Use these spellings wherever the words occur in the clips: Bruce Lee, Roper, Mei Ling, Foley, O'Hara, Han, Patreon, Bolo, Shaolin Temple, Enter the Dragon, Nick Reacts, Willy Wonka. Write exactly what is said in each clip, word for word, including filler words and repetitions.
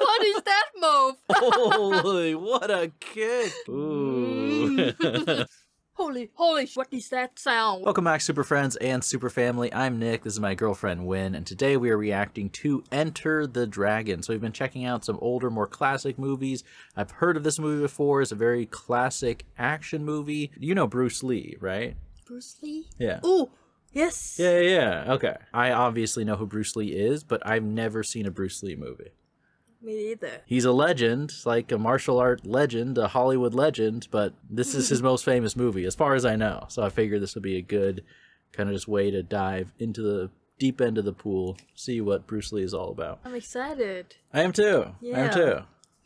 What is that move? Holy, what a kick. Ooh. Holy, holy, what is that sound? Welcome back, Super Friends and Super Family. I'm Nick, this is my girlfriend, Wynn, and today we are reacting to Enter the Dragon. So we've been checking out some older, more classic movies. I've heard of this movie before. It's a very classic action movie. You know Bruce Lee, right? Bruce Lee? Yeah. Ooh, yes. Yeah, yeah, yeah. Okay. I obviously know who Bruce Lee is, but I've never seen a Bruce Lee movie. Me either. He's a legend, like a martial art legend, a Hollywood legend, but this is his most famous movie, as far as I know. So I figured this would be a good kind of just way to dive into the deep end of the pool, see what Bruce Lee is all about. I'm excited. I am too. Yeah. I am too.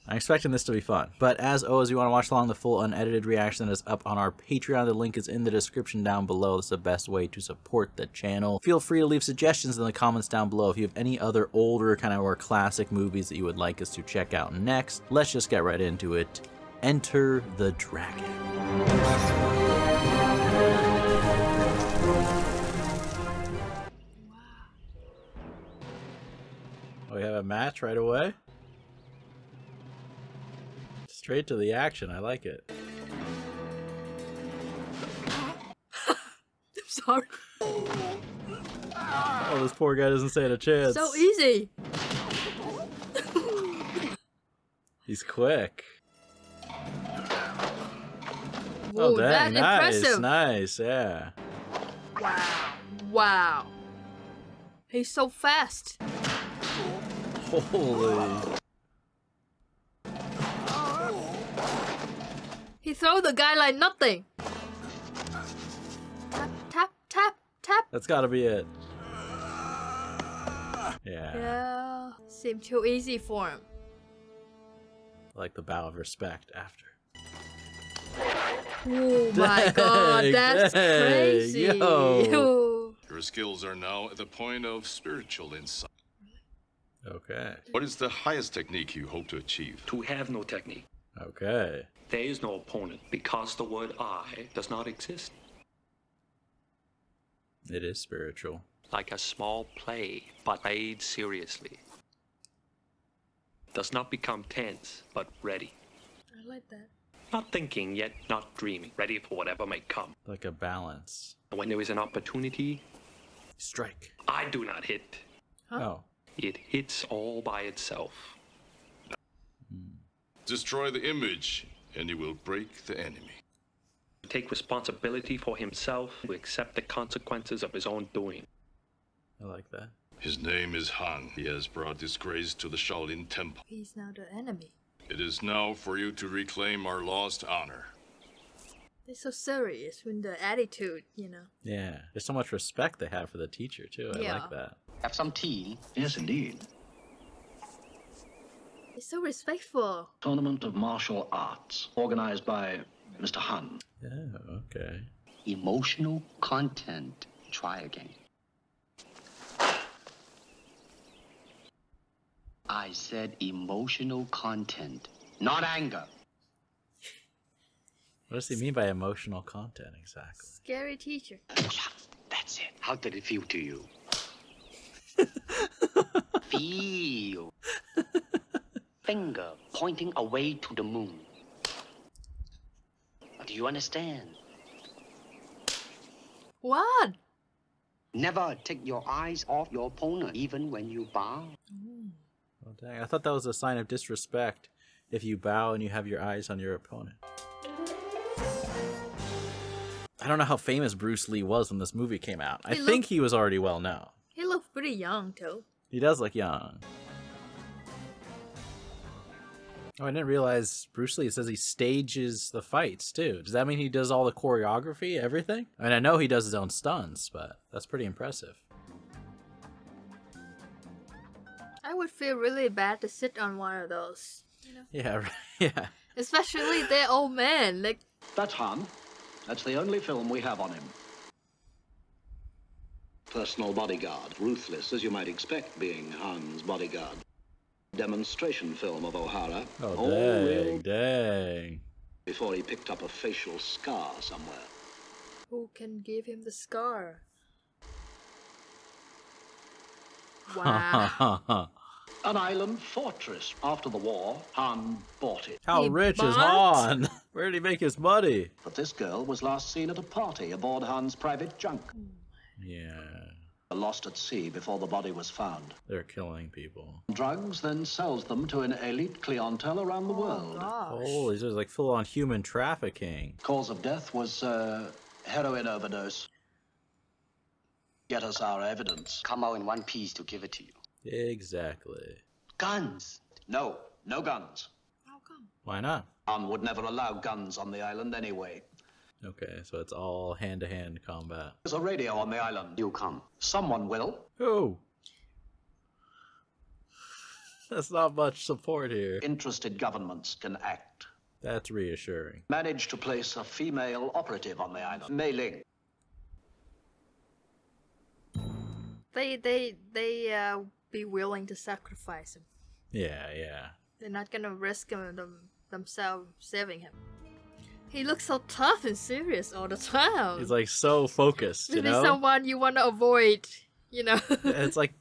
I'm expecting this to be fun. But as always, you want to watch along the full unedited reaction that is up on our Patreon. The link is in the description down below. It's the best way to support the channel. Feel free to leave suggestions in the comments down below if you have any other older kind of or classic movies that you would like us to check out next. Let's just get right into it. Enter the Dragon. Oh, we have a match right away? Straight to the action. I like it. I'm sorry. Oh, this poor guy doesn't stand a chance. So easy. He's quick. Whoa, oh, dang. That nice, impressive. Nice, yeah. Wow. Wow. He's so fast. Holy. He throw the guy like nothing. Tap, tap, tap, tap. That's gotta be it. Yeah. Yeah. Seemed too easy for him. Like the bow of respect after. Oh my god, that's dang, crazy. Yo. Yo. Your skills are now at the point of spiritual insight. Okay. What is the highest technique you hope to achieve? To have no technique. Okay. There is no opponent because the word I does not exist. It is spiritual. Like a small play, but played seriously. Does not become tense, but ready. I like that. Not thinking, yet not dreaming. Ready for whatever may come. Like a balance. When there is an opportunity... Strike. I do not hit. Huh? Oh. It hits all by itself. Hmm. Destroy the image, and he will break the enemy. Take responsibility for himself, to accept the consequences of his own doing. I like that. His name is Han. He has brought disgrace to the Shaolin Temple. He's now the enemy. It is now for you to reclaim our lost honor. They're so serious when the attitude, you know. Yeah, there's so much respect they have for the teacher, too. I yeah. like that. Have some tea. Yes, indeed. It's so respectful. Tournament of martial arts, organized by Mister Han. Oh, okay. Emotional content. Try again. I said emotional content, not anger. What does he mean by emotional content, exactly? Scary teacher. That's it. How did it feel to you? Feel. Finger pointing away to the moon. Do you understand? What? Never take your eyes off your opponent, even when you bow. Mm. Well, dang, I thought that was a sign of disrespect if you bow and you have your eyes on your opponent. I don't know how famous Bruce Lee was when this movie came out. He I looked, think he was already well known. He looked pretty young, too. He does look young. Oh, I didn't realize Bruce Lee says he stages the fights, too. Does that mean he does all the choreography, everything? I mean, I know he does his own stunts, but that's pretty impressive. I would feel really bad to sit on one of those. You know? Yeah, right, yeah. Especially they're old men. Like... That's Han. That's the only film we have on him. Personal bodyguard. Ruthless, as you might expect, being Han's bodyguard. Demonstration film of O'Hara. Oh, all dang, dang. Before he picked up a facial scar somewhere. Who can give him the scar? Wow. an island fortress. After the war, Han bought it. How he rich bought? is Han? Where did he make his money? But this girl was last seen at a party aboard Han's private junk. Yeah. Lost at sea before the body was found. They're killing people. Drugs, then sells them to an elite clientele around the oh, world. Gosh. Holy, so it was like full-on human trafficking. Cause of death was uh, heroin overdose. Get us our evidence. Come out in one piece to give it to you. Exactly. Guns. No, no guns. How come? Why not? Han would never allow guns on the island anyway. Okay, so it's all hand-to-hand combat. There's a radio on the island. You come. Someone will. Who? That's not much support here. Interested governments can act. That's reassuring. Managed to place a female operative on the island. Mei Ling. They, they, they, uh, be willing to sacrifice him. Yeah, yeah. They're not gonna risk him them, themselves saving him. He looks so tough and serious all the time. He's like so focused, you know? Someone you want to avoid, you know? Yeah, it's like...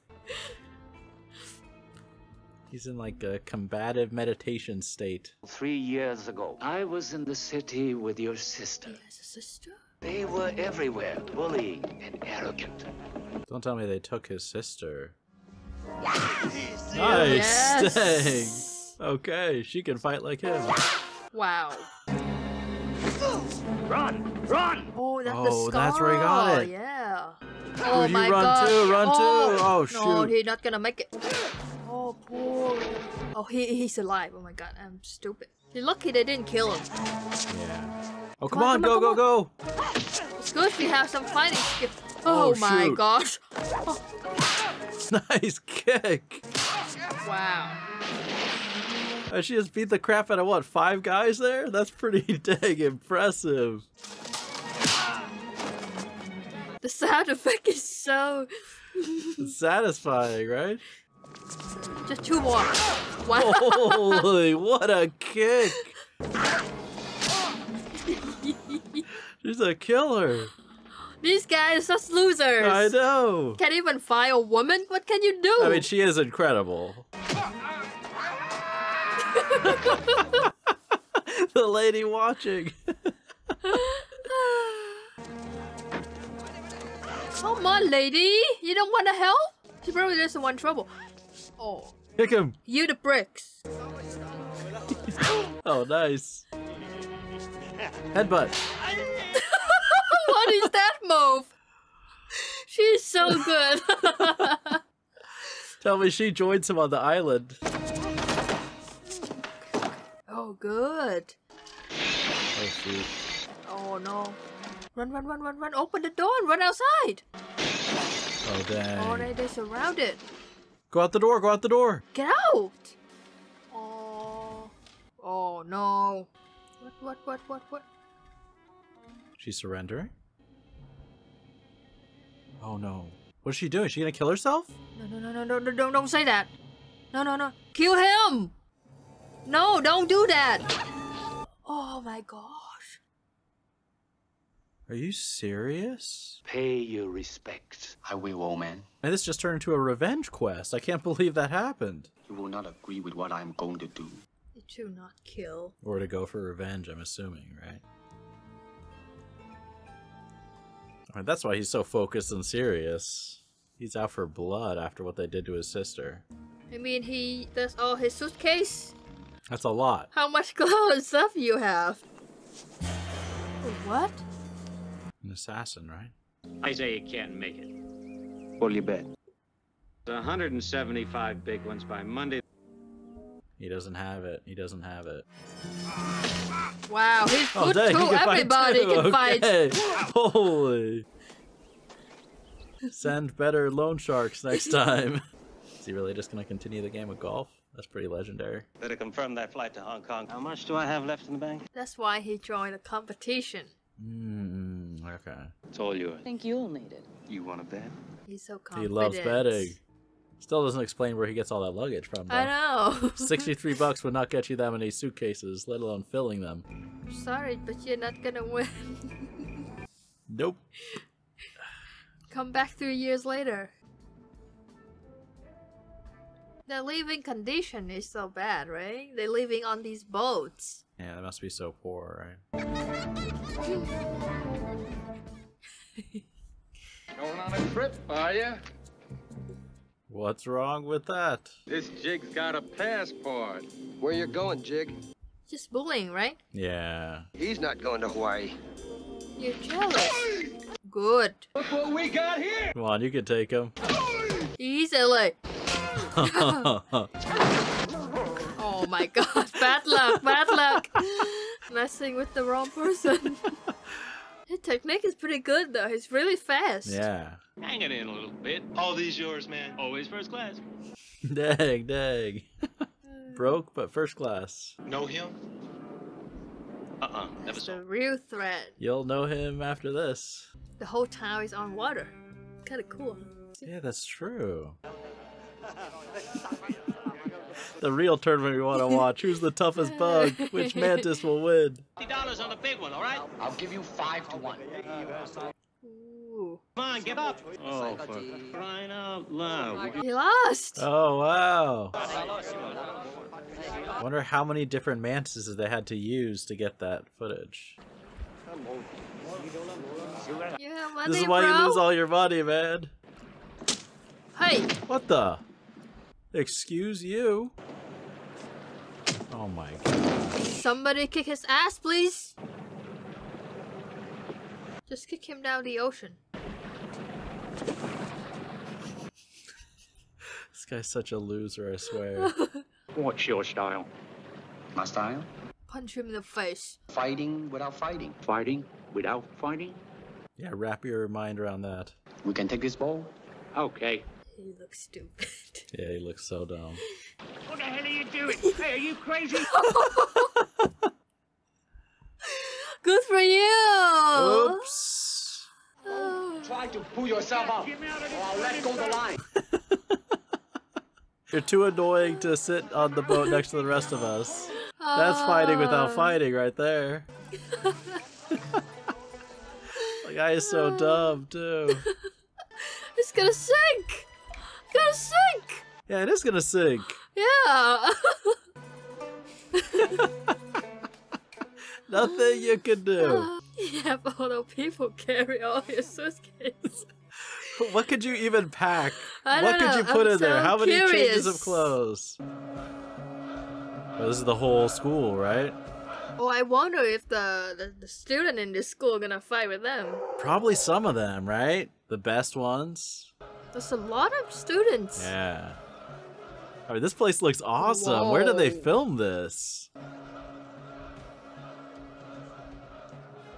He's in like a combative meditation state. Three years ago, I was in the city with your sister. He has a sister? They were everywhere, bullying and arrogant. Don't tell me they took his sister. Yes! Nice! Yes! Dang! Okay, she can fight like him. Wow. Run! Run! Oh, that's oh, the scar! That's where he got it! Yeah! Oh, oh my run gosh! Too, run oh. too! Oh, shoot! No, he's not gonna make it! Oh, poor... Oh, he, he's alive! Oh my god, I'm stupid. You're lucky they didn't kill him. Yeah. Oh, come, come on, on, come go, on, go, go, go! It's good we have some fighting skip. Oh, oh my shoot. gosh! Oh. Nice kick! Wow. She just beat the crap out of, what, five guys there? That's pretty dang impressive. The sound effect is so... satisfying, right? Just two more. Wow. Holy, what a kick. She's a killer. These guys are such losers. I know. Can't even fight a woman? What can you do? I mean, she is incredible. The lady watching. Come on, lady. You don't want to help? She probably doesn't want trouble. Oh. Kick him. You the bricks. Oh, nice. Headbutt. What is that move? She's so good. Tell me she joins him on the island. Oh, good. Oh, shoot. Oh, no. Run, run, run, run, run. Open the door and run outside. Oh, dang. Oh, they, they're surrounded. Go out the door. Go out the door. Get out. Oh. Oh, no. What, what, what, what, what? She's surrendering? Oh, no. What is she doing? Is she going to kill herself? No, no, no, no, no, no, don't, don't say that. No, no, no. Kill him. No, don't do that! Oh my gosh. Are you serious? Pay your respects. I will, old man. And this just turned into a revenge quest. I can't believe that happened. You will not agree with what I'm going to do. To not kill. Or to go for revenge, I'm assuming, right? I mean, that's why he's so focused and serious. He's out for blood after what they did to his sister. I mean, he does all his suitcase? That's a lot. How much clothes and stuff you have? What? An assassin, right? I say you can't make it. What'll you bet? one hundred seventy-five big ones by Monday. He doesn't have it. He doesn't have it. Wow, he's good oh, dang, too. He can Everybody fight too. can fight. Okay. Holy. Send better loan sharks next time. Is he really just going to continue the game of golf? That's pretty legendary. Better confirm that flight to Hong Kong. How much do I have left in the bank? That's why he joined a competition. Mmm, okay. It's all yours. I think you'll need it. You want to bet? He's so confident. He loves betting. Still doesn't explain where he gets all that luggage from, though. I know. sixty-three bucks would not get you that many suitcases, let alone filling them. Sorry, but you're not going to win. Nope. Come back three years later. their living condition is so bad, right? They're living on these boats. Yeah, they must be so poor, right? Going on a trip, are you? What's wrong with that? This Jig's got a passport. Where you going, Jig? Just bullying, right? Yeah. He's not going to Hawaii. You're jealous. Good. Look what we got here! Come on, you can take him. Easily. Oh my god. Bad luck, bad luck. Messing with the wrong person. His technique is pretty good though. He's really fast. Yeah. Hang it in a little bit. All these yours, man. Always first class. Dang, dang. Broke, but first class. Know him? Uh-uh. Never saw. A real threat. You'll know him after this. The whole tower is on water. Kind of cool. Yeah, that's true. The real tournament we want to watch. Who's the toughest bug? Which mantis will win? fifty dollars on the big one, all right? I'll give you five to one. Ooh. Come on, give up. Oh, for crying out loud. He lost. Oh, wow. I wonder how many different mantises they had to use to get that footage. Yeah, money, this is why bro. You lose all your money, man. Hey! What the? Excuse you? Oh my god. Somebody kick his ass, please! Just kick him down the ocean. This guy's such a loser, I swear. What's your style? My style? Punch him in the face. Fighting without fighting. Fighting without fighting? Yeah, wrap your mind around that. We can take this ball? Okay. He looks stupid. Yeah, he looks so dumb. What the hell are you doing? Hey, are you crazy? Good for you! Oops! Oh. Try to pull yourself up, or I'll let go the line. You're too annoying to sit on the boat next to the rest of us. Uh. That's fighting without fighting right there. The guy is so dumb, too. It's gonna sink! It's gonna sink! Yeah, it is gonna sink. Yeah! Nothing you can do. Yeah, but all those people carry all your suitcases. What could you even pack? I don't what could know. You put I'm in so there? How many curious. Changes of clothes? Well, this is the whole school, right? Oh, I wonder if the, the, the student in this school are gonna fight with them. Probably some of them, right? The best ones. There's a lot of students. Yeah. I mean, this place looks awesome. Whoa. Where did they film this?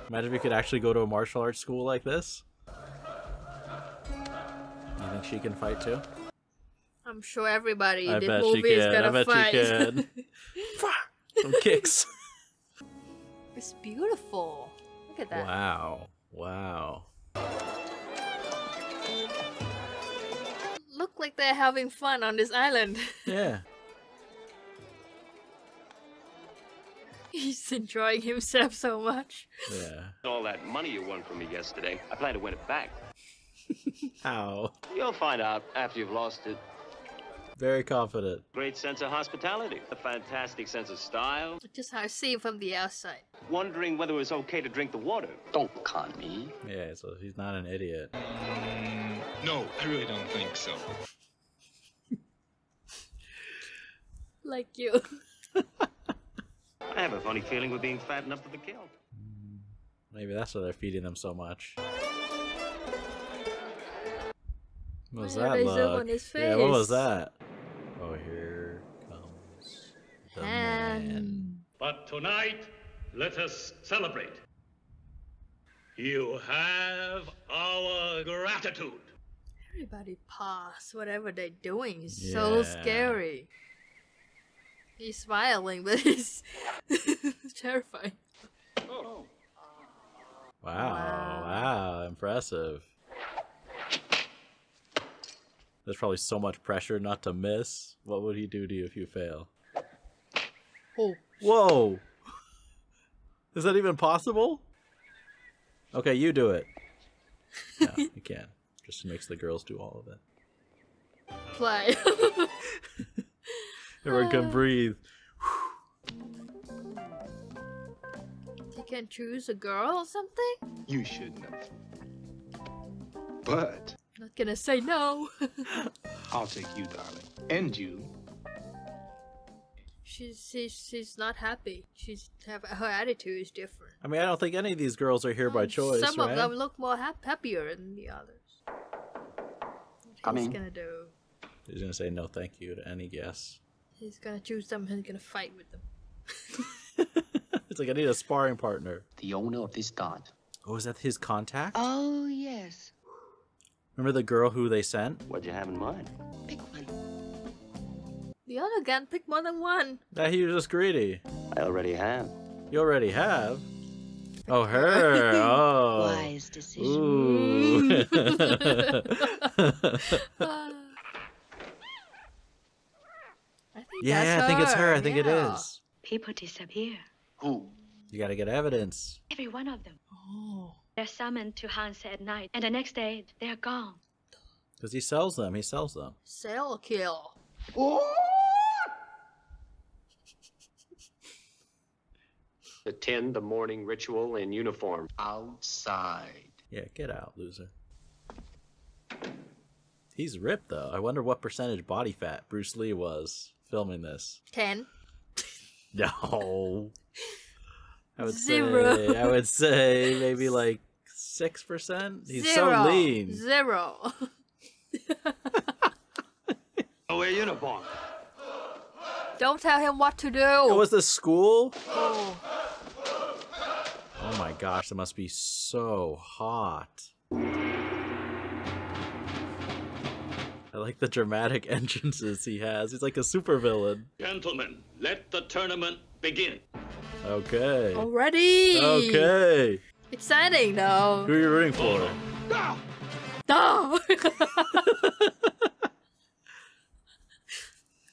Imagine if you could actually go to a martial arts school like this. You think she can fight too? I'm sure everybody in this movie is gonna fight. I bet she can. Some kicks. It's beautiful. Look at that. Wow. Wow. Look like they're having fun on this island. Yeah. He's enjoying himself so much. Yeah. All that money you won from me yesterday, I plan to win it back. How? You'll find out after you've lost it. Very confident. Great sense of hospitality. A fantastic sense of style. Just how I see it from the outside. Wondering whether it was okay to drink the water. Don't con me. Yeah, so he's not an idiot. No, I really don't think so. Like you. I have a funny feeling we're being fattened up to the kill. Maybe that's why they're feeding them so much. What was that look? Yeah, what was that? Oh, here comes the Han. Man. But tonight, let us celebrate. You have our gratitude. Everybody pass. Whatever they're doing is yeah. so scary. He's smiling, but he's terrifying. Oh. Wow, wow, wow, impressive. There's probably so much pressure not to miss. What would he do to you if you fail? Oh. Whoa! Is that even possible? Okay, you do it. No, you can't. Just makes the girls do all of it. Play. Everyone can breathe. You can choose a girl or something? You should know. But... I'm not gonna say no. I'll take you, darling. And you. She's, she's, she's not happy. She's have, her attitude is different. I mean, I don't think any of these girls are here um, by choice, some right? of them look more ha happier than the others. What he's gonna do? He's gonna say no thank you to any guess. He's gonna choose them and he's gonna fight with them. It's like, I need a sparring partner. The owner of this god. Oh, is that his contact? Oh, yes. Remember the girl who they sent? What'd you have in mind? Pick one. The other gun picked more than one. That he was just greedy. I already have. You already have? Oh, her. Oh. Wise decision. Ooh. I think yeah, that's I think it's her. I think yeah. it is. People disappear. Who? You gotta get evidence. Every one of them. Oh. They're summoned to Han's at night, and the next day, they're gone. Because he sells them, he sells them. Sell or kill. Oh! Attend the morning ritual in uniform. Outside. Yeah, get out, loser. He's ripped, though. I wonder what percentage body fat Bruce Lee was filming this. ten. No. I would Zero. say I would say maybe like six percent. He's Zero. so lean. Zero. Don't wear uniform. Don't tell him what to do. It was the school. Oh. Oh my gosh, that must be so hot. I like the dramatic entrances he has. He's like a supervillain. Gentlemen, let the tournament begin. Okay. Already. Okay. Exciting though. Who are you rooting for? No. No.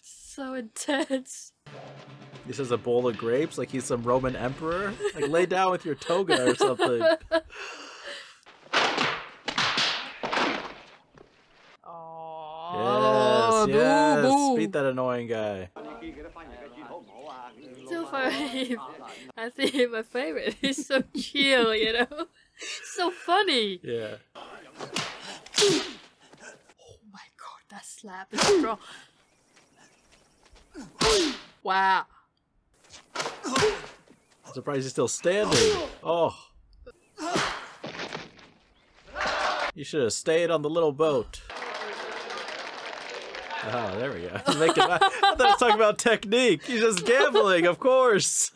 So intense. He says a bowl of grapes like he's some Roman emperor. Like lay down with your toga or something. Oh. Yes. Yes. Boom, boom. Beat that annoying guy. So far, I think he's my favorite. He's so chill, you know? So funny. Yeah. Oh my god, that slap is strong. Wow. I'm surprised he's still standing. Oh. You should have stayed on the little boat. Oh, there we go. I thought I was talking about technique. He's just gambling, of course.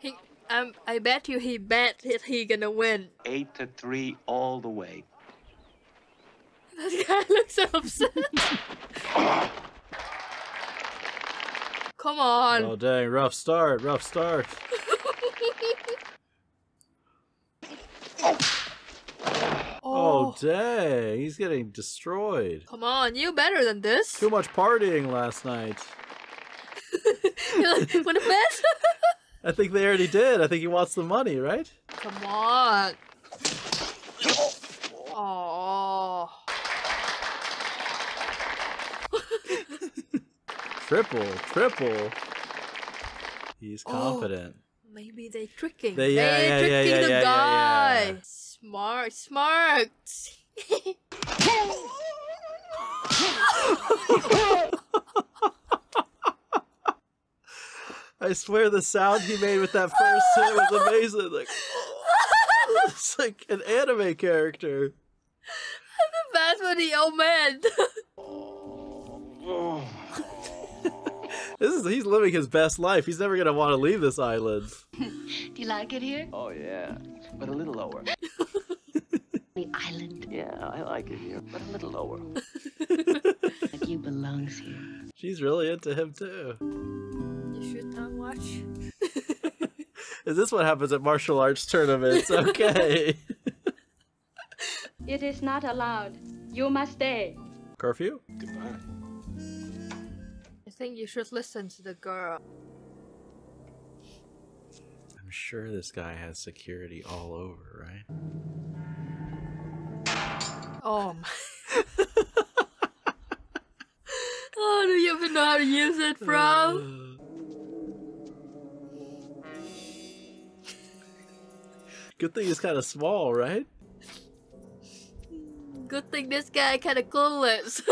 he, um, I bet you he bet that he gonna win. Eight to three all the way. That guy looks so upset. Come on. Oh, dang. Rough start. Rough start. Oh, dang. He's getting destroyed. Come on, you better than this. Too much partying last night. You're like, want to bet? I think they already did. I think he wants the money, right? Come on. Oh. Triple, triple. He's confident. Oh, maybe they're tricking. They, yeah, they're yeah, tricking yeah, yeah, the yeah, guy. Yeah, yeah. Smart, smart. I swear the sound he made with that first hit was amazing. Like, oh. It's like an anime character. The bad for the old man. This is, he's living his best life. He's never gonna want to leave this island. Do you like it here? Oh yeah, but a little lower. The island. Yeah, I like it here, but a little lower. Like you belongs here. She's really into him too. You should not watch. Is this what happens at martial arts tournaments? Okay. It is not allowed. You must stay. Curfew? Goodbye. I think you should listen to the girl. I'm sure this guy has security all over, right? Oh my. Oh, do you even know how to use it, bro? Good thing it's kind of small, right? Good thing this guy kind of clueless.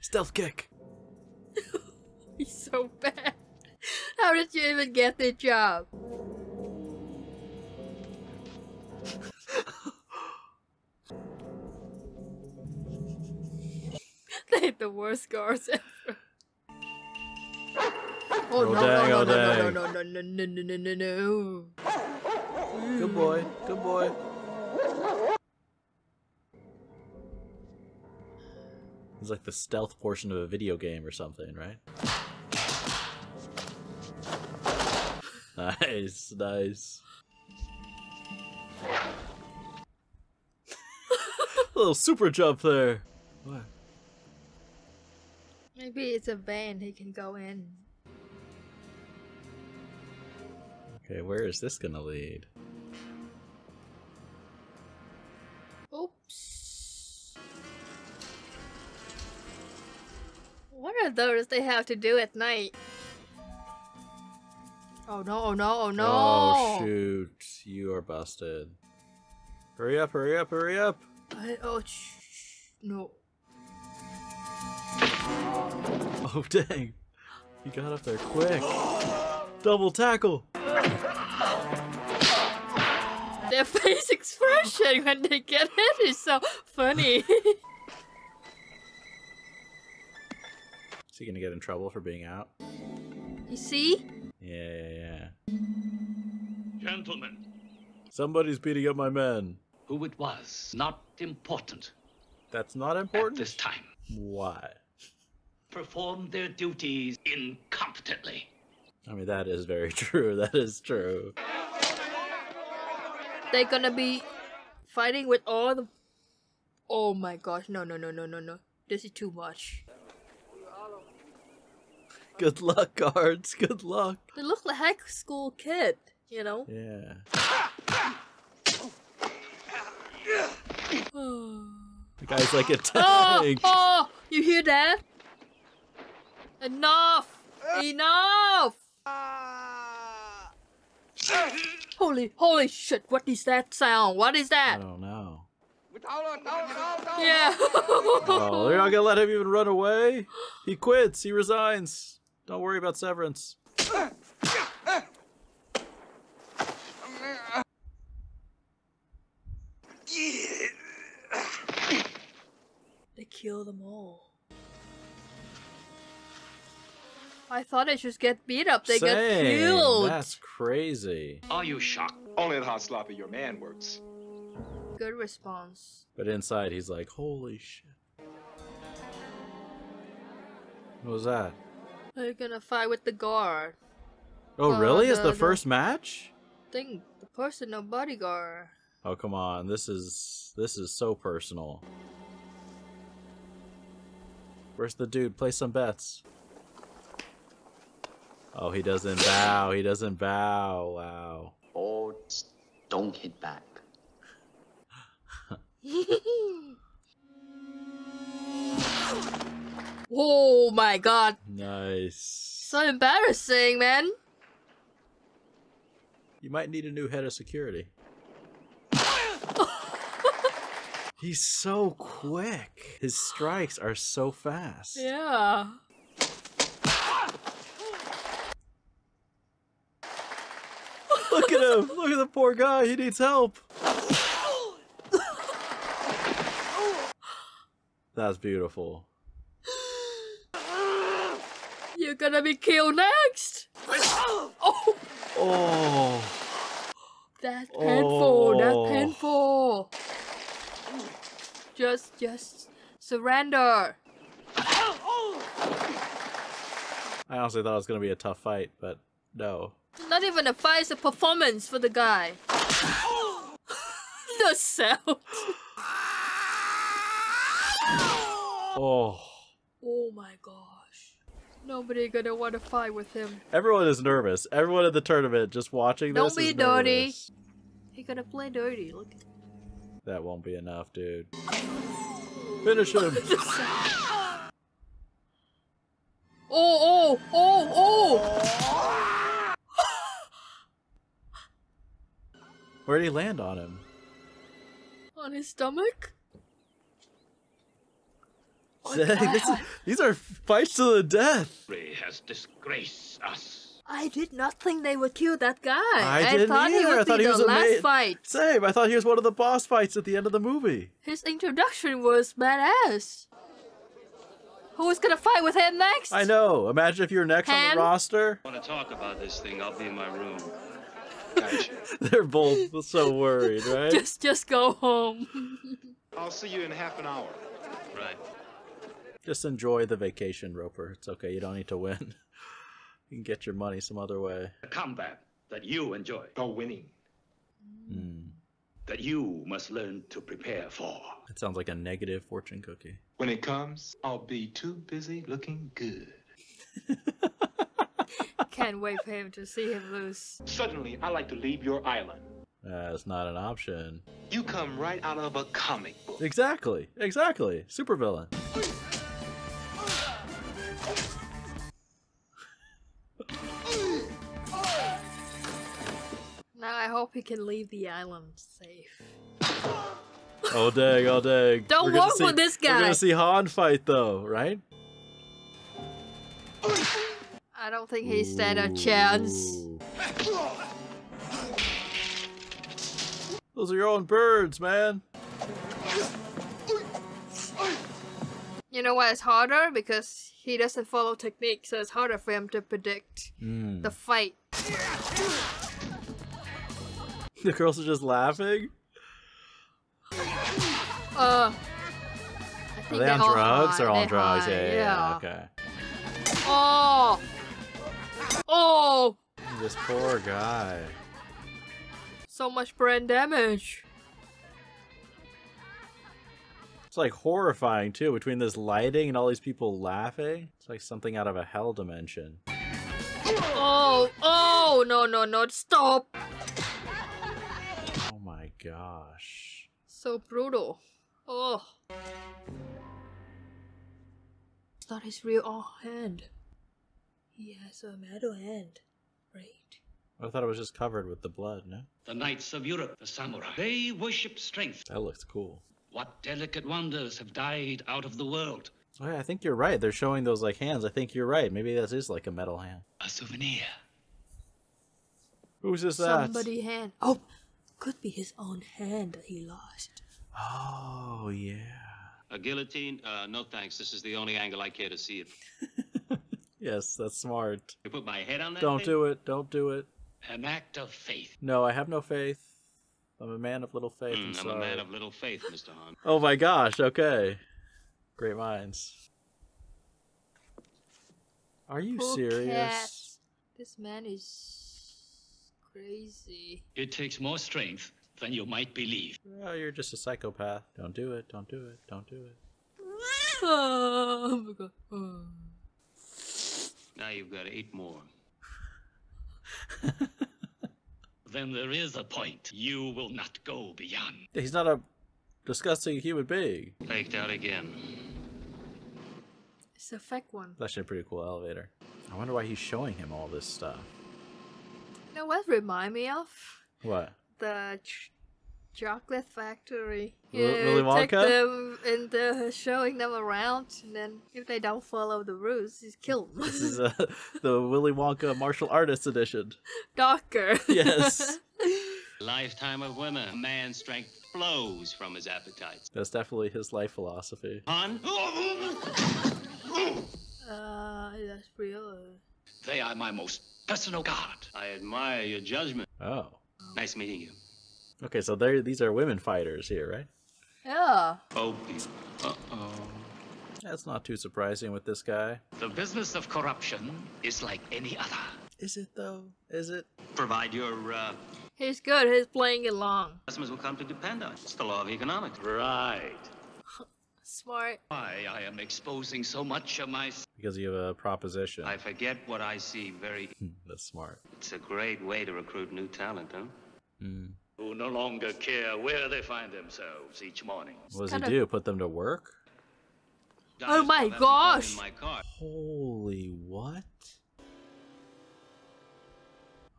Stealth kick. He's so bad. How did you even get the job? They had the worst cars ever. Oh, oh no, dang, no, no, oh, no, no, no, no, no, no, no, no, no, no. Mm. Good boy, good boy. It's like the stealth portion of a video game or something, right? Nice, nice. A little super jump there. What? Maybe it's a van he can go in. Okay, where is this gonna lead? Oops. What are those they have to do at night? Oh no, oh no, oh no! Oh shoot, you are busted. Hurry up, hurry up, hurry up! I, oh, shh, no. Oh dang, he got up there quick. Double tackle! Their face expression when they get hit is so funny. Is he gonna get in trouble for being out? You see? Yeah, yeah, yeah. Gentlemen. Somebody's beating up my men. Who it was, not important. That's not important? At this time. Why? Perform their duties incompetently. I mean, that is very true. That is true. They're gonna be fighting with all the... Oh my gosh, no, no, no, no, no, no. This is too much. Good luck, guards. Good luck. They look like a high school kid, you know? Yeah. The guy's like attacking. Oh, oh, you hear that? Enough! Enough! Holy, holy shit, what is that sound? What is that? I don't know. Yeah. Oh, they're not gonna let him even run away? He quits, he resigns. Don't worry about severance. They kill them all. I thought I just get beat up. They Same. Got killed. That's crazy. Are you shocked? Only at how sloppy your man works. Good response. But inside, he's like, holy shit. What was that? They're gonna fight with the guard. Oh, uh, really? The, it's the, the first match? Thing, the personal bodyguard. Oh, come on. This is this is so personal. Where's the dude? Play some bets. Oh, he doesn't bow. He doesn't bow. Wow. Oh, don't hit back. Oh my god. Nice. So embarrassing, man. You might need a new head of security. He's so quick. His strikes are so fast. Yeah. Look at him. Look at the poor guy. He needs help. That's beautiful. You're gonna be killed next! Oh! Oh! That's painful, oh. That's painful! Just, just surrender! I honestly thought it was gonna be a tough fight, but no. Not even a fight, it's a performance for the guy. The sound! Oh! Oh my gosh. Nobody gonna want to fight with him. Everyone is nervous. Everyone at the tournament just watching this. Don't be dirty. He gonna play dirty. Look. That won't be enough, dude. Finish him! oh, oh, oh, oh! Where'd he land on him? On his stomach? This, these are fights to the death. He has disgraced us. I did not think they would kill that guy. I, I didn't thought either. He would I thought be he was the last fight. Same. I thought he was one of the boss fights at the end of the movie. His introduction was badass. Who's gonna fight with him next? I know. Imagine if you're next Han? on the roster. I want to talk about this thing? I'll be in my room. Gotcha. They're both so worried, right? Just, just go home. I'll see you in half an hour. Right. Just enjoy the vacation, Roper. It's okay. You don't need to win. You can get your money some other way. A combat that you enjoy. No winning. Mm. That you must learn to prepare for. It sounds like a negative fortune cookie. When it comes, I'll be too busy looking good. Can't wait for him to see him lose. Suddenly, I like to leave your island. That's uh, not an option. You come right out of a comic book. Exactly. Exactly. Supervillain. Now I hope he can leave the island safe. Oh dang, oh dang. Don't walk see, with this guy. We're gonna see Han fight though, right? I don't think he stand a chance. Those are your own birds, man. You know why it's harder? Because he doesn't follow technique, so it's harder for him to predict mm. the fight. The girls are just laughing? Uh, are they on drugs? They're on drugs, yeah, yeah, yeah, okay. Oh! Oh! This poor guy. So much brain damage. It's like horrifying too, between this lighting and all these people laughing. It's like something out of a hell dimension. Oh! Oh! No, no, no, stop! Gosh. So brutal. Oh. It's not his real hand. He has a metal hand, right? I thought it was just covered with the blood, no? The knights of Europe, the samurai, they worship strength. That looks cool. What delicate wonders have died out of the world. Oh, yeah, I think you're right. They're showing those like hands. I think you're right. Maybe that is like a metal hand. A souvenir. Who's this that? Somebody hand. Oh! Could be his own hand that he lost. Oh, yeah. A guillotine? Uh, no thanks. This is the only angle I care to see it. Yes, that's smart. You put my head on that Don't thing? do it. Don't do it. An act of faith. No, I have no faith. I'm a man of little faith. Mm, I'm, I'm sorry. a man of little faith, Mister Han. Oh, my gosh. Okay. Great minds. Are you Poor serious? Cats. This man is... crazy. It takes more strength than you might believe. Well, you're just a psychopath. Don't do it. Don't do it. Don't do it. Oh my god. Oh. Now you've got eight more. Then there is a point you will not go beyond. He's not a disgusting human being. Faked out again. It's a fake one. That's actually a pretty cool elevator. I wonder why he's showing him all this stuff. You know what remind me of? What? The ch chocolate factory. You Willy Wonka? Take them and uh, showing them around, and then if they don't follow the rules, you kill them. This is uh, the Willy Wonka martial artist edition. Darker. Yes. Lifetime of women. A man's strength flows from his appetites. That's definitely his life philosophy. Han? Uh, that's real. They are my most personal guard. I admire your judgment. Oh. Nice meeting you. Okay, so there, these are women fighters here, right? Yeah. Oh, uh-oh. That's not too surprising with this guy. The business of corruption is like any other. Is it though? Is it? Provide your, uh... He's good. He's playing it long. Customers will come to depend on. It's the law of economics. Right. Smart. Why I am exposing so much of my... Because you have a proposition. I forget what I see very... That's smart. It's a great way to recruit new talent, huh? Mm. who no longer care where they find themselves each morning. What does he do? Put them to work? Oh my gosh! Holy what?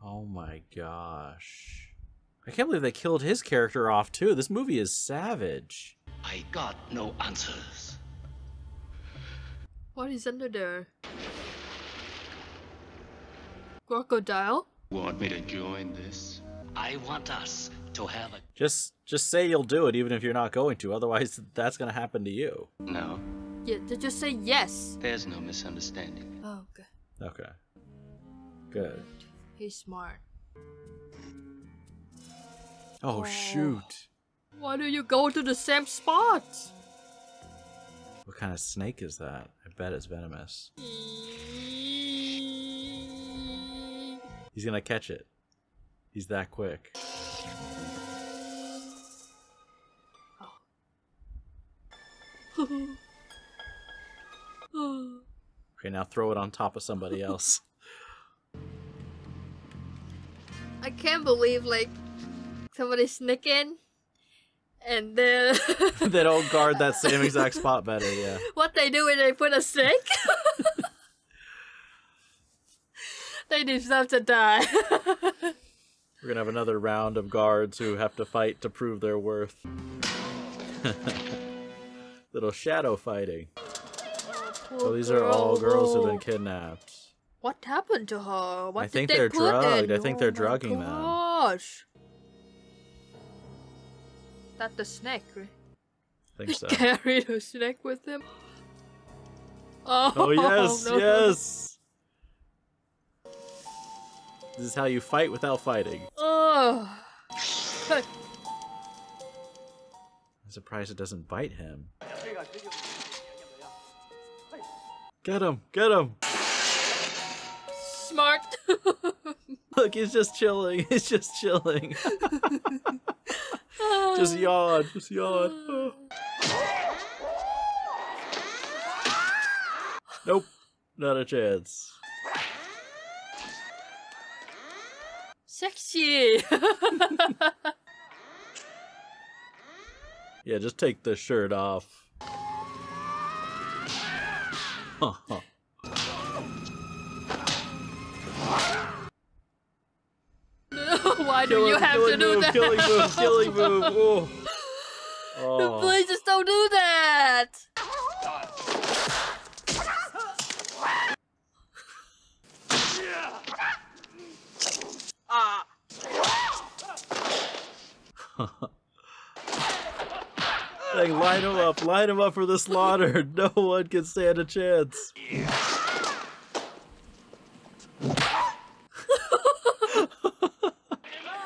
Oh my gosh. I can't believe they killed his character off too. This movie is savage. I got no answers. What is under there? Crocodile? Want me to join this? I want us to have a... Just, just say you'll do it even if you're not going to. Otherwise, that's going to happen to you. No. Yeah, just say yes. There's no misunderstanding. Oh, good. Okay. Good. He's smart. Oh, oh shoot. Why do you go to the same spot? What kind of snake is that? I bet it's venomous. He's gonna catch it. He's that quick. Oh. Okay, now throw it on top of somebody else. I can't believe, like, somebody's sneaking and then... they don't guard that same exact spot better, yeah. What they do is they put a snake? They deserve to die. We're gonna have another round of guards who have to fight to prove their worth. Little shadow fighting. Oh, these are all girls who've been kidnapped. What happened to her? What I think did they they're put drugged. In? I think they're oh drugging gosh. them. Gosh, that the snake. Right? I think so. Carried a snake with him. Oh, oh yes, no. yes. This is how you fight without fighting. Oh. I'm surprised it doesn't bite him. Get him! Get him! Smart. Look, he's just chilling. He's just chilling. Just yawn. Just yawn. Nope. Not a chance. Sexy. Yeah, just take the shirt off. Why do killing, you have to do move, that? Killing move, killing move. Ooh. Oh. Please just don't do that. Ah. Hey, line him up, line him up for the slaughter. No one can stand a chance.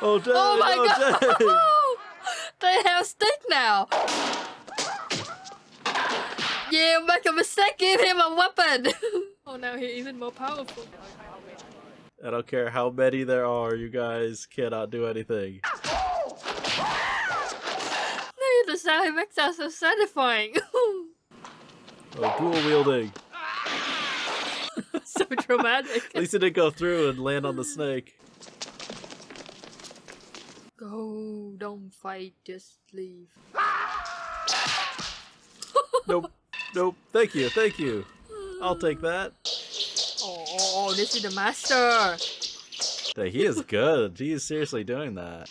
Oh, dang, oh my oh, god! Oh, they have a stick now! Yeah, make a mistake, give him a weapon! Oh, now he's even more powerful. I don't care how many there are, you guys cannot do anything. Look at the sound he makes out so satisfying. Oh, dual wielding. So dramatic. At least it didn't go through and land on the snake. Oh, don't fight, just leave. Nope, nope, thank you, thank you. I'll take that. Oh, this is the master. Dude, he is good. He is seriously doing that.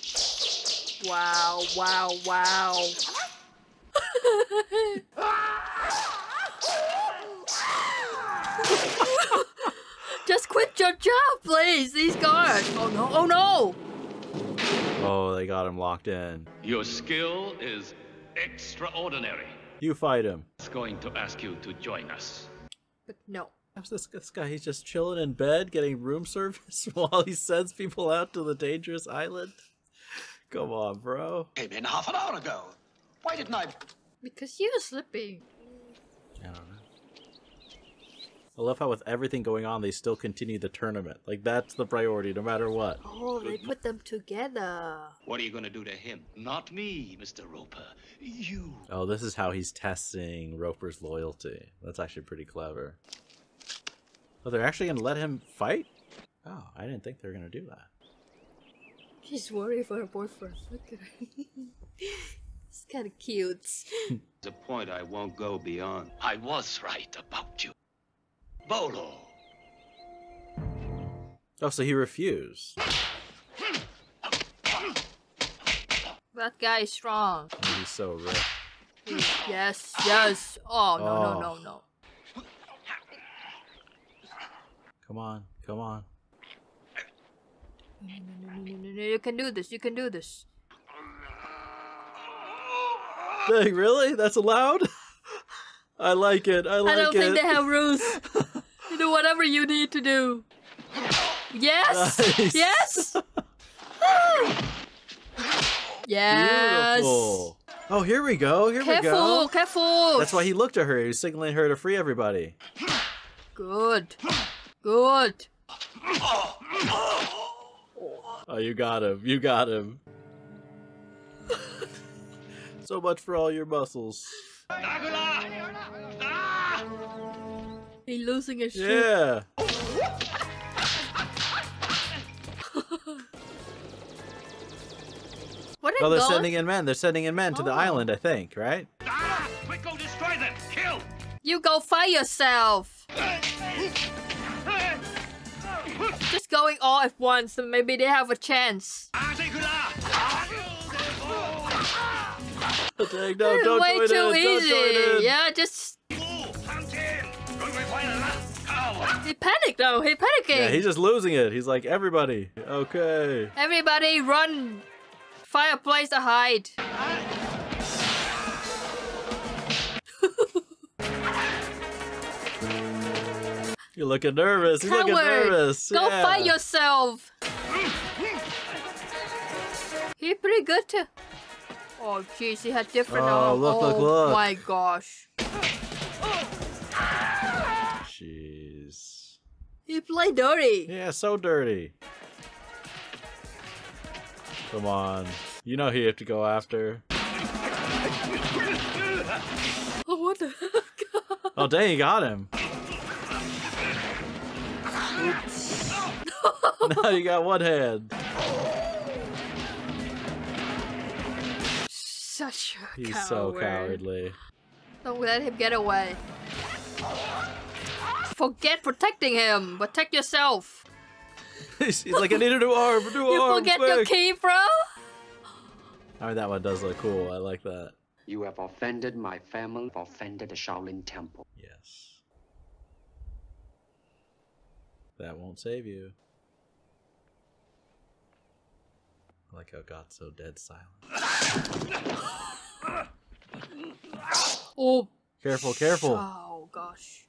Wow, wow, wow. Just quit your job, please. He's gone. Oh no, oh no. Oh, they got him locked in. Your skill is extraordinary. You fight him. It's going to ask you to join us. But no. This, this guy, he's just chilling in bed, getting room service while he sends people out to the dangerous island. Come on, bro. Came in half an hour ago. Why didn't I? Because you were sleeping. I don't know. I love how with everything going on, they still continue the tournament. Like, that's the priority, no matter what. Oh, they put them together. What are you going to do to him? Not me, Mister Roper. You. Oh, this is how he's testing Roper's loyalty. That's actually pretty clever. Oh, they're actually going to let him fight? Oh, I didn't think they were going to do that. She's worried for her boyfriend. Look at her. It's kind of cute. The point I won't go beyond. I was right about you, Bolo. Oh, so he refused. That guy is strong. He's so ripped. Yes, yes. Oh, no, oh. no, no, no. Come on, come on. You can do this, you can do this. Dang, really? That's allowed? I like it, I like it. I don't it. think they have rules. You do whatever you need to do. Yes! Nice. Yes! Yes! Beautiful. Oh, here we go, here careful, we go. Careful, careful! That's why he looked at her, he was signaling her to free everybody. Good. Good. Oh, you got him. You got him. So much for all your muscles. He's losing his shit. Yeah. What are oh, they're God? sending in men. They're sending in men oh. to the island, I think, right? Ah, we go destroy them. Kill. You go fight yourself. Just going all at once, and maybe they have a chance. Dang, no, don't way join too in, easy. Don't join yeah, just. He panicked though. He panicking. Yeah, he's just losing it. He's like, everybody, okay. Everybody, run! Fireplace to hide. You're looking nervous. He's looking nervous. Go yeah. fight yourself. He's pretty good too. Oh jeez, he had different. Oh look, oh, look, look! Oh my gosh. Jeez. He played dirty. Yeah, so dirty. Come on, you know he have to go after. Oh what the heck? Oh dang, he got him. Now you got one hand. Such a He's coward. so cowardly. Don't let him get away. Forget protecting him. Protect yourself. He's like, I need a new arm. New you arm, forget quick. your key, bro. Alright, that one does look cool. I like that. You have offended my family. Offended the Shaolin Temple. Yes. That won't save you. I like how it got so dead silent. Oh, careful, careful. Oh gosh.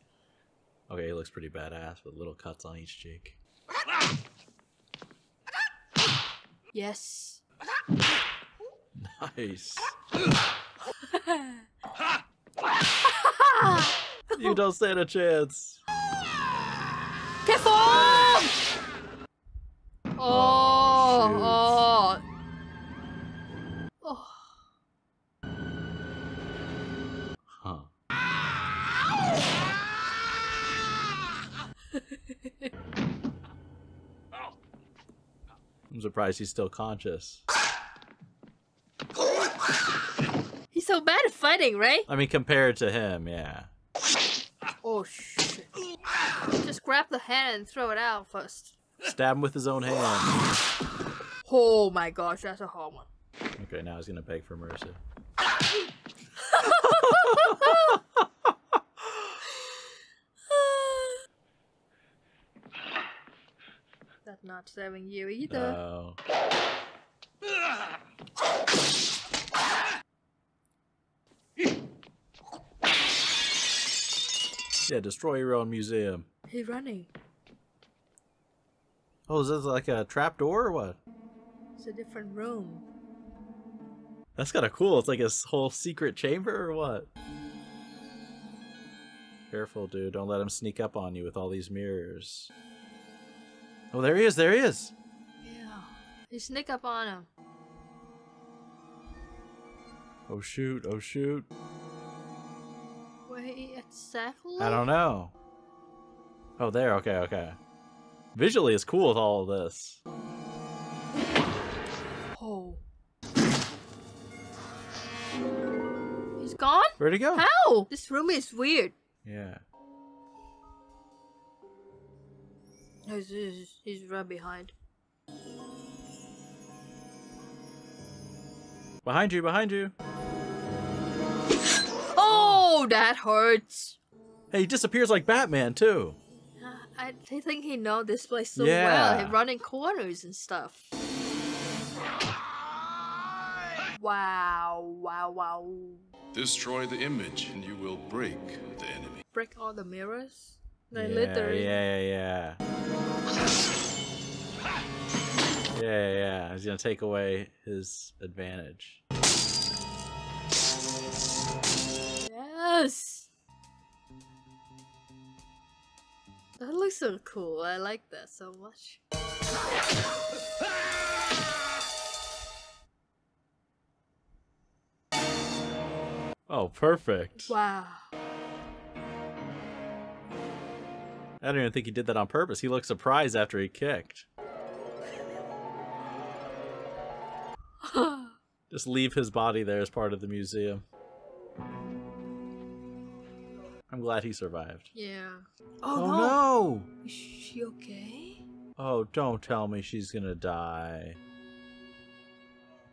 Okay, he looks pretty badass with little cuts on each cheek. Yes. Nice. You don't stand a chance. Careful! Oh, oh, oh. Huh. I'm surprised he's still conscious. He's so bad at fighting, right? I mean, compared to him, yeah. Oh, shit. Just grab the hand and throw it out first. Stab him with his own hand. Oh my gosh, that's a hard one. Okay, now he's gonna beg for mercy. That's not saving you either. No. Yeah, destroy your own museum. He's running. Oh, is this like a trap door or what? It's a different room. That's kind of cool. It's like a whole secret chamber or what? Careful, dude. Don't let him sneak up on you with all these mirrors. Oh, there he is. There he is. Yeah. You sneak up on him. Oh, shoot. Oh, shoot. Exactly? I don't know. Oh, there. Okay, okay. Visually, it's cool with all of this. It's gone? Where'd it go? How? This room is weird. Yeah. He's, he's, he's right behind. Behind you, behind you. Oh, that hurts. Hey, he disappears like Batman, too. Uh, I think he knows this place so yeah. well. He runs in corners and stuff. Wow, wow, wow. Destroy the image and you will break the enemy. Break all the mirrors? Like yeah, literally. Yeah, yeah, yeah. Yeah, yeah, yeah. He's gonna take away his advantage. Yes! That looks so cool. I like that so much. Oh, perfect. Wow. I don't even think he did that on purpose. He looked surprised after he kicked. Just leave his body there as part of the museum. I'm glad he survived. Yeah. Oh, oh no. no! Is she okay? Oh, don't tell me she's gonna die.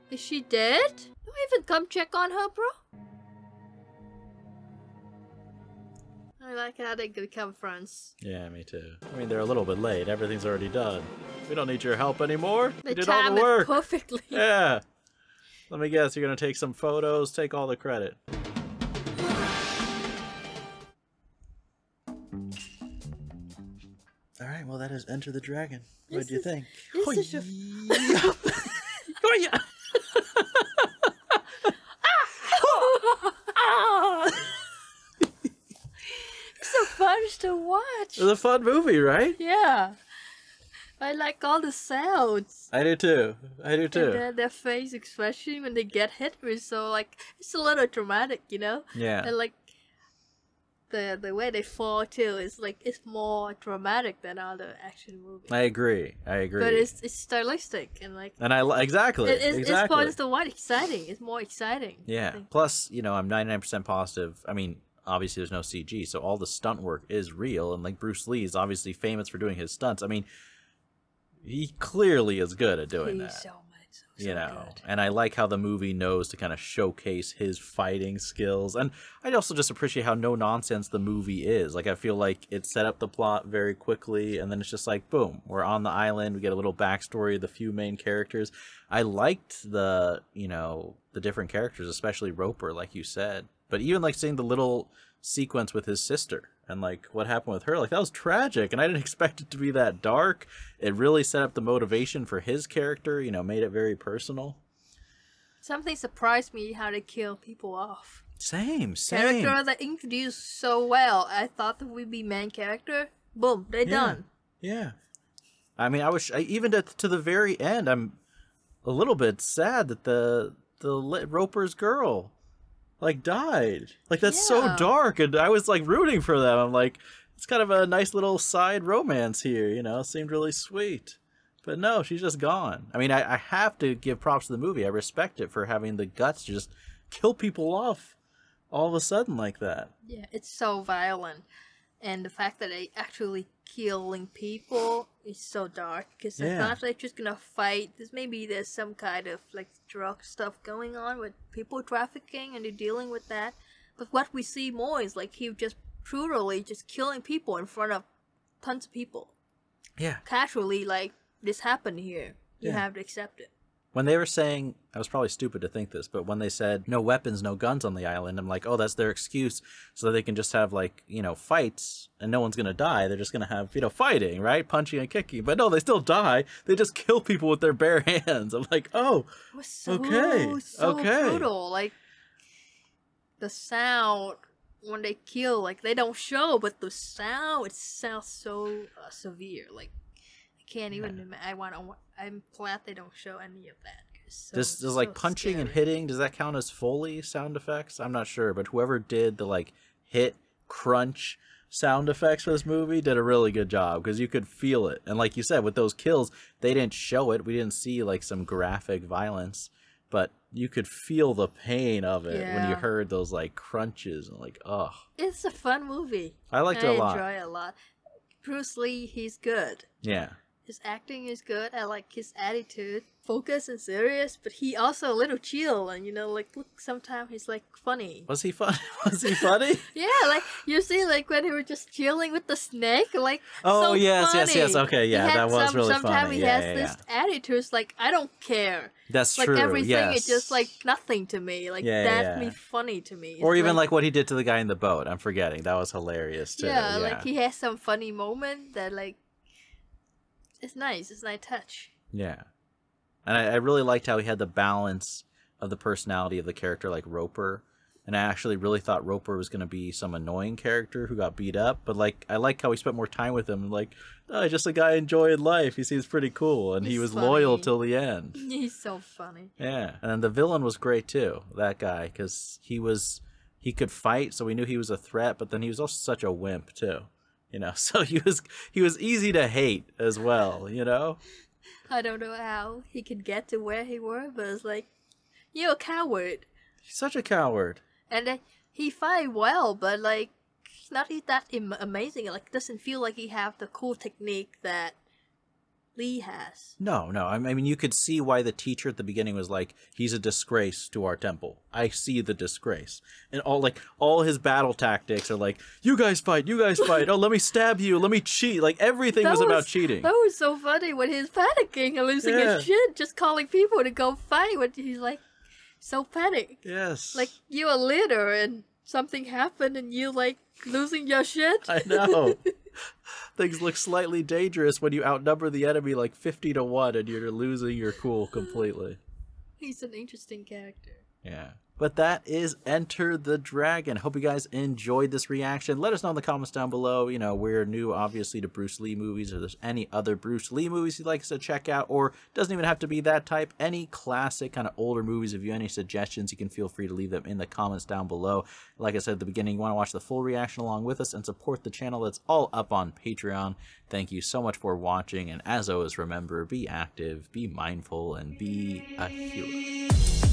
Is she dead? Don't even come check on her, bro. I like how they become friends. Yeah, me too. I mean, they're a little bit late. Everything's already done. We don't need your help anymore. They did all the work. It perfectly. Yeah. Let me guess, you're going to take some photos, take all the credit. All right, well, that is Enter the Dragon. What do you think? This is a... to watch. It was a fun movie, right? Yeah. I like all the sounds. I do too. I do too. And their, their face expression when they get hit was so like, it's a little dramatic, you know? Yeah. And like the the way they fall too is like, it's more dramatic than all the action movies. I agree. I agree. But it's it's stylistic and like. And I exactly. It, it's, exactly. It's supposed to what exciting. It's more exciting. Yeah. Plus, you know, I'm ninety-nine percent positive. I mean. Obviously, there's no C G, so all the stunt work is real. And like Bruce Lee is obviously famous for doing his stunts. I mean, he clearly is good at doing He's that. So much, so you know, good. And I like how the movie knows to kind of showcase his fighting skills. And I also just appreciate how no nonsense the movie is. Like, I feel like it set up the plot very quickly, and then it's just like, boom, we're on the island. We get a little backstory of the few main characters. I liked the, you know, the different characters, especially Roper, like you said. But even, like, seeing the little sequence with his sister and, like, what happened with her, like, that was tragic. And I didn't expect it to be that dark. It really set up the motivation for his character, you know, made it very personal. Something surprised me how they kill people off. Same, same. Character that introduced so well. I thought that we'd be main character. Boom, they're yeah. done. Yeah. I mean, I was, I, even to, to the very end, I'm a little bit sad that the, the Roper's girl... like died. Like that's yeah. so dark, and I was like rooting for them. I'm like, it's kind of a nice little side romance here, you know, seemed really sweet. But no, she's just gone. I mean, I, I have to give props to the movie. I respect it for having the guts to just kill people off all of a sudden like that. Yeah, it's so violent. And the fact that they actually killing people is so dark. Because yeah. they're not like just gonna fight. There's maybe there's some kind of like drug stuff going on with people trafficking, and they're dealing with that. But what we see more is like he just brutally just killing people in front of tons of people. Yeah. Casually, like this happened here. You yeah. have to accept it. When they were saying, I was probably stupid to think this, but when they said, no weapons, no guns on the island, I'm like, oh, that's their excuse so that they can just have, like, you know, fights and no one's going to die. They're just going to have, you know, fighting, right? Punching and kicking. But no, they still die. They just kill people with their bare hands. I'm like, oh, it was so, okay. so okay. brutal. Like, the sound when they kill, like, they don't show, but the sound, it sounds so uh, severe, like. Can't even. I want. I'm glad they don't show any of that. So, does does so like punching scary. and hitting? Does that count as Foley sound effects? I'm not sure, but whoever did the like hit crunch sound effects for this movie did a really good job because you could feel it. And like you said, with those kills, they didn't show it. We didn't see like some graphic violence, but you could feel the pain of it yeah. when you heard those like crunches and like, oh. It's a fun movie. I liked I it a lot. I enjoy it a lot. Bruce Lee, he's good. Yeah. His acting is good. I like his attitude. Focused and serious, but he also a little chill and, you know, like, look, sometimes he's, like, funny. Was he funny? Was he funny? Yeah, like, you see, like, when he was just chilling with the snake, like, oh, so yes, funny. yes, yes, okay, yeah, that was some, really sometimes funny. Sometimes he yeah, has yeah, this yeah. attitude, like, I don't care. That's like, true, Like, everything yes. is just, like, nothing to me. Like, yeah, that's yeah. me funny to me. It's or even, like, like, what he did to the guy in the boat. I'm forgetting. That was hilarious, too. Yeah, yeah. like, he has some funny moment that, like, it's nice. It's a nice touch. Yeah. And I, I really liked how he had the balance of the personality of the character, like Roper. And I actually really thought Roper was going to be some annoying character who got beat up. But, like, I like how we spent more time with him. Like, oh, just a guy enjoying life. He seems pretty cool. And He's he was funny. loyal till the end. He's so funny. Yeah. And then the villain was great, too, that guy. Because he was, he could fight, so we knew he was a threat. But then he was also such a wimp, too. You know, so he was, he was easy to hate as well, you know? I don't know how he could get to where he were, but it's like, you're a coward. He's such a coward. And then he fight well, but like, not that amazing. It like, doesn't feel like he have the cool technique that Lee has. No, no. I mean, you could see why the teacher at the beginning was like, he's a disgrace to our temple. I see the disgrace. And all like all his battle tactics are like, you guys fight, you guys fight. Oh, let me stab you. Let me cheat. Like everything was, was about cheating. That was so funny when he's panicking and losing yeah. his shit, just calling people to go fight. When he's like so panicked. Yes. Like you're a leader and something happened and you like losing your shit. I know. Things look slightly dangerous when you outnumber the enemy like fifty to one and you're losing your cool completely. He's an interesting character. Yeah. But that is Enter the Dragon. Hope you guys enjoyed this reaction. Let us know in the comments down below. You know, we're new, obviously, to Bruce Lee movies. If there's any other Bruce Lee movies you'd like us to check out, or doesn't even have to be that type, any classic kind of older movies. If you have any suggestions, you can feel free to leave them in the comments down below. Like I said at the beginning, you want to watch the full reaction along with us and support the channel. That's all up on Patreon. Thank you so much for watching. And as always, remember, be active, be mindful, and be a hero.